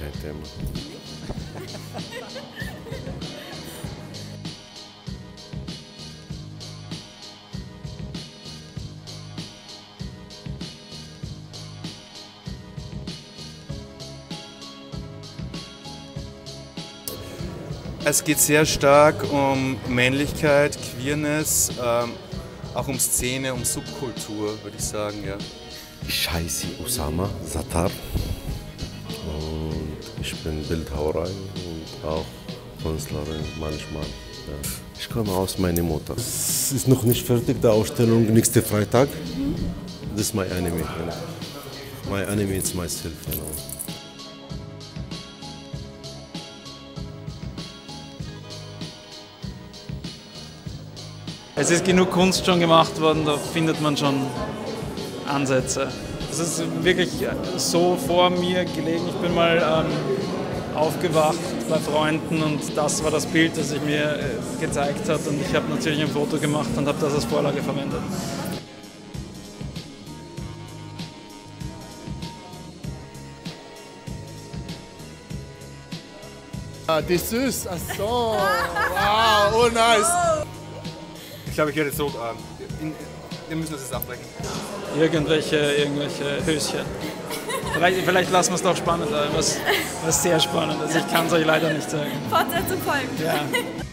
Möglichkeit der machen. Es geht sehr stark um Männlichkeit, Queerness, auch um Szene, um Subkultur, würde ich sagen, ja. Ich heiße Osama Zatar und ich bin Bildhauerin und auch Künstlerin manchmal. Ja. Ich komme aus meiner Mutter. Es ist noch nicht fertig, die Ausstellung nächsten Freitag. Das ist mein Anime. Mein Anime ist myself, genau. Es ist genug Kunst schon gemacht worden, da findet man schon Ansätze. Das ist wirklich so vor mir gelegen. Ich bin mal aufgewacht bei Freunden und das war das Bild, das sich mir gezeigt hat. Und ich habe natürlich ein Foto gemacht und habe das als Vorlage verwendet. Ah, das ist süß. Ach so. Wow, oh nice. Ich glaube, ich werde jetzt so, wir müssen das jetzt abbrechen. Irgendwelche Höschen. Vielleicht lassen wir es doch spannend, was sehr spannend ist. Ich kann es euch leider nicht sagen. Fortsetzung folgt. Ja.